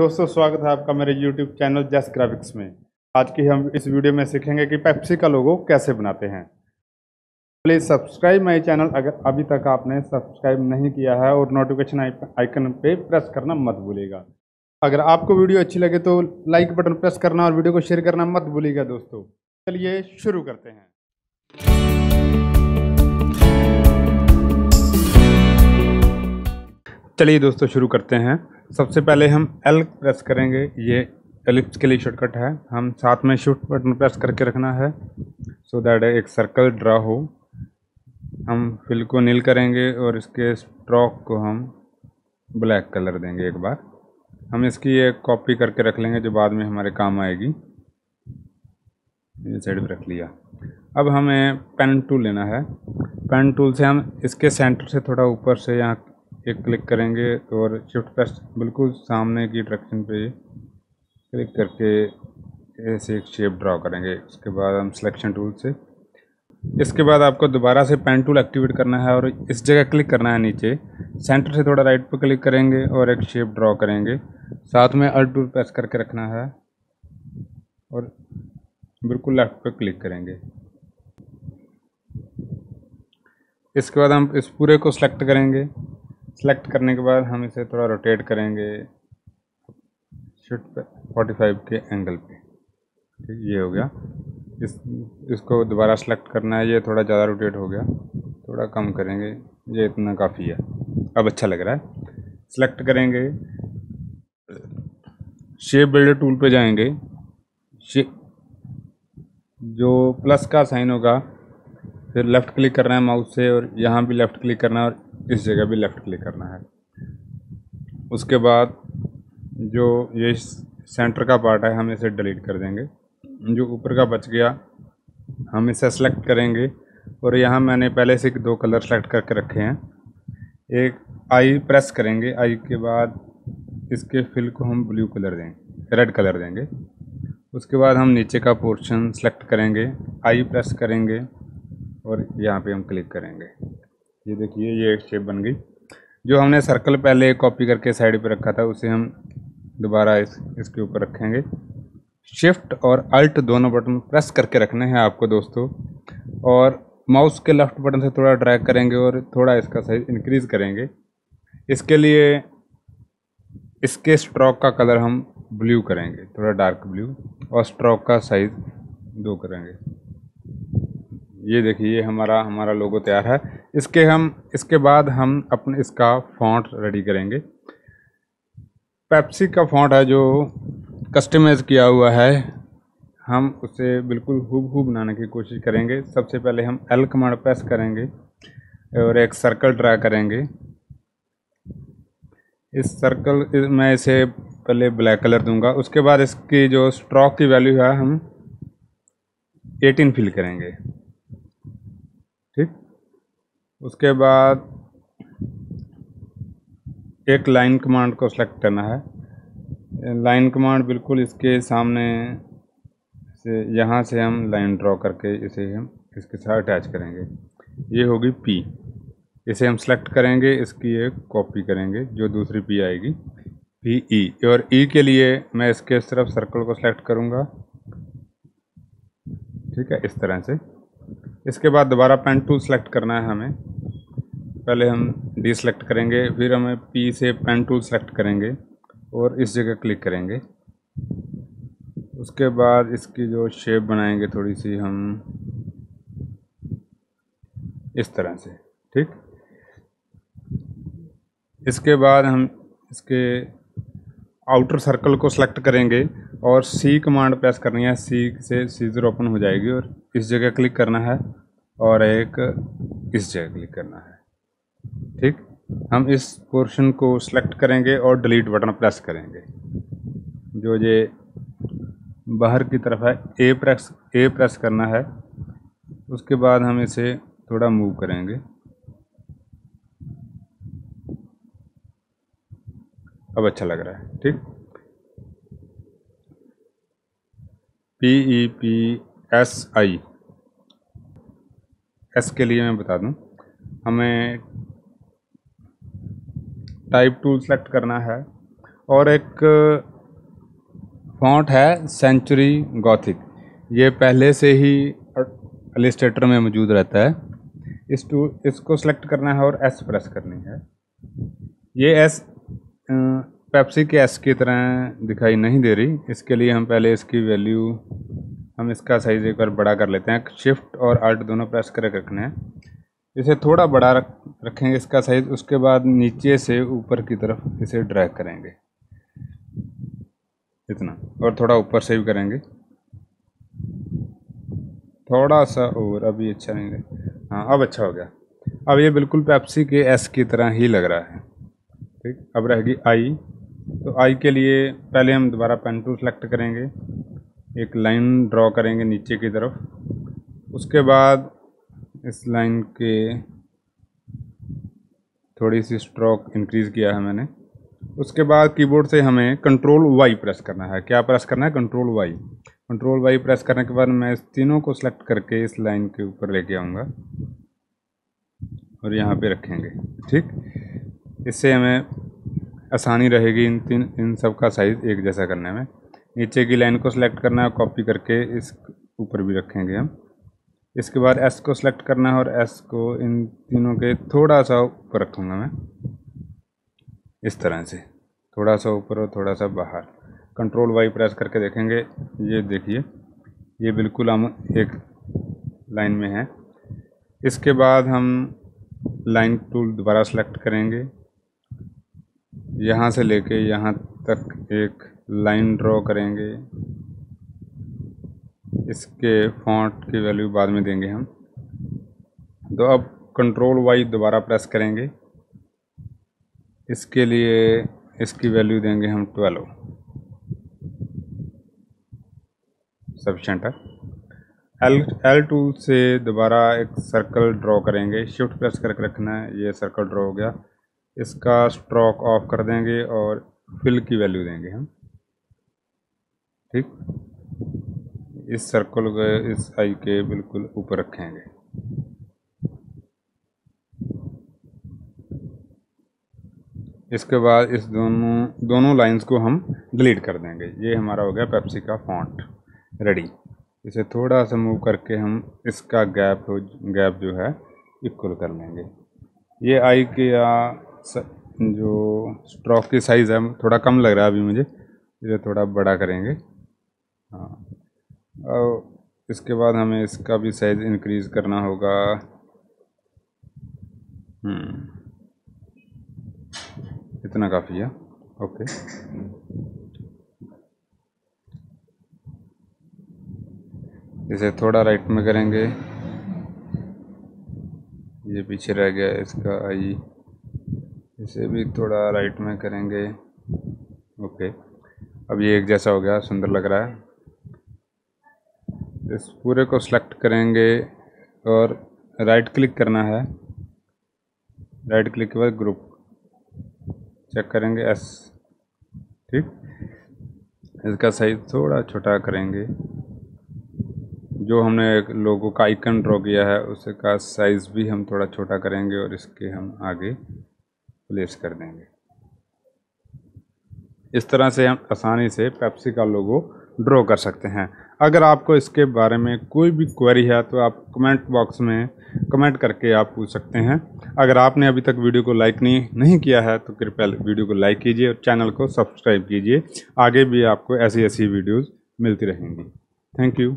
दोस्तों स्वागत है आपका मेरे YouTube चैनल जैस ग्राफिक्स में। आज की हम इस वीडियो में सीखेंगे कि पेप्सी का लोगो कैसे बनाते हैं। प्लीज़ सब्सक्राइब माई चैनल अगर अभी तक आपने सब्सक्राइब नहीं किया है, और नोटिफिकेशन आइकन पे प्रेस करना मत भूलिएगा। अगर आपको वीडियो अच्छी लगे तो लाइक बटन प्रेस करना और वीडियो को शेयर करना मत भूलिएगा दोस्तों। चलिए शुरू करते हैं। चलिए दोस्तों शुरू करते हैं। सबसे पहले हम L प्रेस करेंगे, ये एलिप्स के लिए शॉर्टकट है। हम साथ में शिफ्ट बटन प्रेस करके रखना है सो दैट एक सर्कल ड्रा हो। हम फिल को नील करेंगे और इसके स्ट्रोक को हम ब्लैक कलर देंगे। एक बार हम इसकी एक कॉपी करके रख लेंगे जो बाद में हमारे काम आएगी। ये साइड पर रख लिया। अब हमें पेन टूल लेना है। पेन टूल से हम इसके सेंटर से थोड़ा ऊपर से यहाँ एक क्लिक करेंगे और शिफ्ट प्रेस बिल्कुल सामने की डायरेक्शन पे क्लिक करके ऐसे एक शेप ड्रा करेंगे। उसके बाद हम सिलेक्शन टूल से, इसके बाद आपको दोबारा से पेन टूल एक्टिवेट करना है और इस जगह क्लिक करना है नीचे। सेंटर से थोड़ा राइट पर क्लिक करेंगे और एक शेप ड्रा करेंगे। साथ में अल्ट टूल प्रेस करके रखना है और बिल्कुल लेफ्ट पर क्लिक करेंगे। इसके बाद हम इस पूरे को सेलेक्ट करेंगे। सेलेक्ट करने के बाद हम इसे थोड़ा रोटेट करेंगे शिफ्ट पे 45 के एंगल पे। ठीक, ये हो गया। इसको दोबारा सेलेक्ट करना है। ये थोड़ा ज़्यादा रोटेट हो गया, थोड़ा कम करेंगे। ये इतना काफ़ी है, अब अच्छा लग रहा है। सेलेक्ट करेंगे, शेप बिल्डर टूल पे जाएंगे। जो प्लस का साइन होगा, फिर लेफ़्ट क्लिक करना है माउस से और यहाँ भी लेफ़्ट क्लिक करना है और इस जगह भी लेफ़्ट क्लिक करना है। उसके बाद जो ये सेंटर का पार्ट है हम इसे डिलीट कर देंगे। जो ऊपर का बच गया हम इसे सेलेक्ट करेंगे और यहाँ मैंने पहले से दो कलर सेलेक्ट करके रखे हैं। एक आई प्रेस करेंगे, आई के बाद इसके फिल को हम ब्लू कलर देंगे, रेड कलर देंगे। उसके बाद हम नीचे का पोर्शन सेलेक्ट करेंगे, आई प्रेस करेंगे और यहाँ पे हम क्लिक करेंगे। ये देखिए, ये एक शेप बन गई। जो हमने सर्कल पहले कॉपी करके साइड पे रखा था उसे हम दोबारा इसके ऊपर रखेंगे। शिफ्ट और अल्ट दोनों बटन प्रेस करके रखने हैं आपको दोस्तों, और माउस के लेफ्ट बटन से थोड़ा ड्रैग करेंगे और थोड़ा इसका साइज इंक्रीज़ करेंगे। इसके लिए इसके स्ट्रोक का कलर हम ब्लू करेंगे, थोड़ा डार्क ब्लू, और स्ट्रोक का साइज़ 2 करेंगे। ये देखिए, हमारा लोगो तैयार है। इसके बाद हम अपने इसका फॉन्ट रेडी करेंगे। पेप्सी का फॉन्ट है जो कस्टमाइज़ किया हुआ है, हम उसे बिल्कुल हूबहू बनाने की कोशिश करेंगे। सबसे पहले हम एल कमांड प्रेस करेंगे और एक सर्कल ड्रा करेंगे। इस सर्कल में इसे पहले ब्लैक कलर दूंगा। उसके बाद इसकी जो स्ट्रोक की वैल्यू है हम 18 फिल करेंगे। ठीक, उसके बाद एक लाइन कमांड को सेलेक्ट करना है। लाइन कमांड बिल्कुल इसके सामने से, यहाँ से हम लाइन ड्रॉ करके इसे हम इसके साथ अटैच करेंगे। ये होगी पी, इसे हम सेलेक्ट करेंगे, इसकी एक कॉपी करेंगे जो दूसरी पी आएगी। पी ई, और ई के लिए मैं इसके सिर्फ सर्कल को सेलेक्ट करूँगा। ठीक है, इस तरह से। इसके बाद दोबारा पेन टूल सेलेक्ट करना है हमें। पहले हम डी सेलेक्ट करेंगे, फिर हमें पी से पेन टूल सेलेक्ट करेंगे और इस जगह क्लिक करेंगे। उसके बाद इसकी जो शेप बनाएंगे थोड़ी सी हम इस तरह से। ठीक, इसके बाद हम इसके आउटर सर्कल को सेलेक्ट करेंगे और सी कमांड प्रेस करनी है। सी से सीजर ओपन हो जाएगी और इस जगह क्लिक करना है और एक इस जगह क्लिक करना है। ठीक, हम इस पोर्शन को सेलेक्ट करेंगे और डिलीट बटन प्रेस करेंगे। जो ये बाहर की तरफ है, ए प्रेस करना है। उसके बाद हम इसे थोड़ा मूव करेंगे। अब अच्छा लग रहा है। ठीक, PEPSI, एस के लिए मैं बता दूं हमें टाइप टूल सेलेक्ट करना है और एक फॉन्ट है सेंचुरी गॉथिक, ये पहले से ही इलस्ट्रेटर में मौजूद रहता है। इसको सेलेक्ट करना है और एस प्रेस करनी है। ये एस पेप्सी के एस की तरह दिखाई नहीं दे रही, इसके लिए हम पहले इसकी वैल्यू, हम इसका साइज़ एक बार बड़ा कर लेते हैं। शिफ्ट और आल्ट दोनों प्रेस करके रखने हैं। इसे थोड़ा बड़ा रखेंगे इसका साइज़, उसके बाद नीचे से ऊपर की तरफ इसे ड्रैग करेंगे इतना, और थोड़ा ऊपर से भी करेंगे, थोड़ा सा और। अभी अच्छा नहीं है, हाँ अब अच्छा हो गया। अब ये बिल्कुल पेप्सी के एस की तरह ही लग रहा है। ठीक, अब रहेगी आई। तो आई के लिए पहले हम दोबारा पेन टूल सेलेक्ट करेंगे, एक लाइन ड्रॉ करेंगे नीचे की तरफ, उसके बाद इस लाइन के थोड़ी सी स्ट्रोक इंक्रीज़ किया है मैंने। उसके बाद कीबोर्ड से हमें कंट्रोल वाई प्रेस करना है। क्या प्रेस करना है? Control Y. Control Y press करने के बाद मैं इस तीनों को सेलेक्ट करके इस लाइन के ऊपर लेके आऊँगा और यहाँ पे रखेंगे। ठीक, इससे हमें आसानी रहेगी इन सब का साइज़ एक जैसा करने में। नीचे की लाइन को सिलेक्ट करना है, कॉपी करके इस ऊपर भी रखेंगे हम। इसके बाद एस को सिलेक्ट करना है और एस को इन तीनों के थोड़ा सा ऊपर रखूँगा मैं, इस तरह से थोड़ा सा ऊपर और थोड़ा सा बाहर। कंट्रोल वाई प्रेस करके देखेंगे, ये देखिए ये बिल्कुल हम एक लाइन में है। इसके बाद हम लाइन टूल दोबारा सेलेक्ट करेंगे, यहाँ से लेके यहाँ तक एक लाइन ड्रॉ करेंगे। इसके फॉन्ट की वैल्यू बाद में देंगे हम। तो अब कंट्रोल वाई दोबारा प्रेस करेंगे, इसके लिए इसकी वैल्यू देंगे हम 12 सब सेंटर। एल टूल से दोबारा एक सर्कल ड्रॉ करेंगे, शिफ्ट प्रेस करके रखना है। ये सर्कल ड्रॉ हो गया, इसका स्ट्रोक ऑफ कर देंगे और फिल की वैल्यू देंगे हम। ठीक, इस सर्कल को इस आई के बिल्कुल ऊपर रखेंगे। इसके बाद इस दोनों लाइंस को हम डिलीट कर देंगे। ये हमारा हो गया पेप्सी का फॉन्ट रेडी। इसे थोड़ा सा मूव करके हम इसका गैप जो है इक्वल कर लेंगे। ये आई के जो स्ट्रोक की साइज़ है थोड़ा कम लग रहा है अभी मुझे, इसे थोड़ा बड़ा करेंगे। हाँ, और इसके बाद हमें इसका भी साइज़ इंक्रीज़ करना होगा। इतना काफ़ी है, ओके। इसे थोड़ा राइट में करेंगे, ये पीछे रह गया इसका आई, इसे भी थोड़ा राइट में करेंगे। ओके, अब ये एक जैसा हो गया, सुंदर लग रहा है। इस पूरे को सेलेक्ट करेंगे और राइट क्लिक करना है। राइट क्लिक के बाद ग्रुप चेक करेंगे एस। ठीक, इसका साइज़ थोड़ा छोटा करेंगे। जो हमने एक लोगो का आइकन ड्रॉ किया है उसका साइज़ भी हम थोड़ा छोटा करेंगे और इसके हम आगे प्लेस कर देंगे। इस तरह से हम आसानी से पेप्सी का लोगो ड्रॉ कर सकते हैं। अगर आपको इसके बारे में कोई भी क्वेरी है तो आप कमेंट बॉक्स में कमेंट करके आप पूछ सकते हैं। अगर आपने अभी तक वीडियो को लाइक नहीं किया है तो कृपया वीडियो को लाइक कीजिए और चैनल को सब्सक्राइब कीजिए। आगे भी आपको ऐसी वीडियोज़ मिलती रहेंगी। Thank you.